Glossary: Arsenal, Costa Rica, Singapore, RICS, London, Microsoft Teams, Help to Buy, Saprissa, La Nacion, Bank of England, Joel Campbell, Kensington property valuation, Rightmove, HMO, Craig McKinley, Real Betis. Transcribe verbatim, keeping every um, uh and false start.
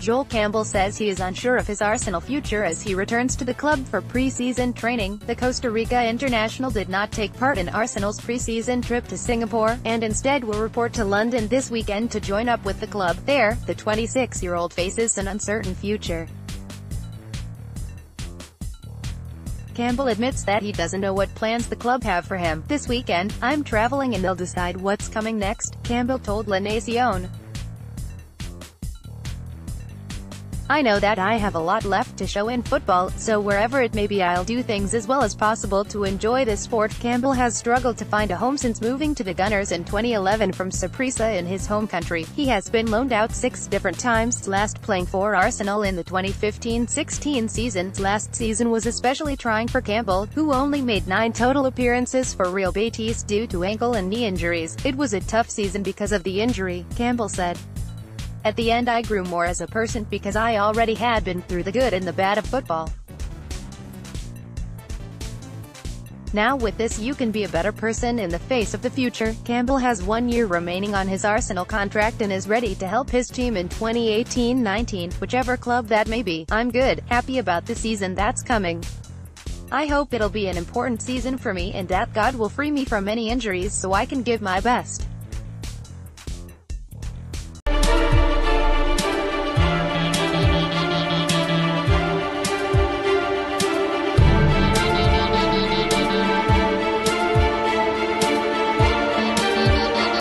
Joel Campbell says he is unsure of his Arsenal future as he returns to the club for pre-season training. The Costa Rica international did not take part in Arsenal's pre-season trip to Singapore, and instead will report to London this weekend to join up with the club. There, the twenty-six-year-old faces an uncertain future. Campbell admits that he doesn't know what plans the club have for him. "This weekend, I'm traveling and they'll decide what's coming next," Campbell told La Nacion. "I know that I have a lot left to show in football, so wherever it may be I'll do things as well as possible to enjoy the sport." Campbell has struggled to find a home since moving to the Gunners in twenty eleven from Saprissa in his home country. He has been loaned out six different times, last playing for Arsenal in the twenty fifteen sixteen season. Last season was especially trying for Campbell, who only made nine total appearances for Real Betis due to ankle and knee injuries. "It was a tough season because of the injury," Campbell said. "At the end I grew more as a person because I already had been through the good and the bad of football. Now with this you can be a better person in the face of the future." Campbell has one year remaining on his Arsenal contract and is ready to help his team in twenty eighteen nineteen, whichever club that may be. "I'm good, happy about the season that's coming. I hope it'll be an important season for me and that God will free me from any injuries so I can give my best.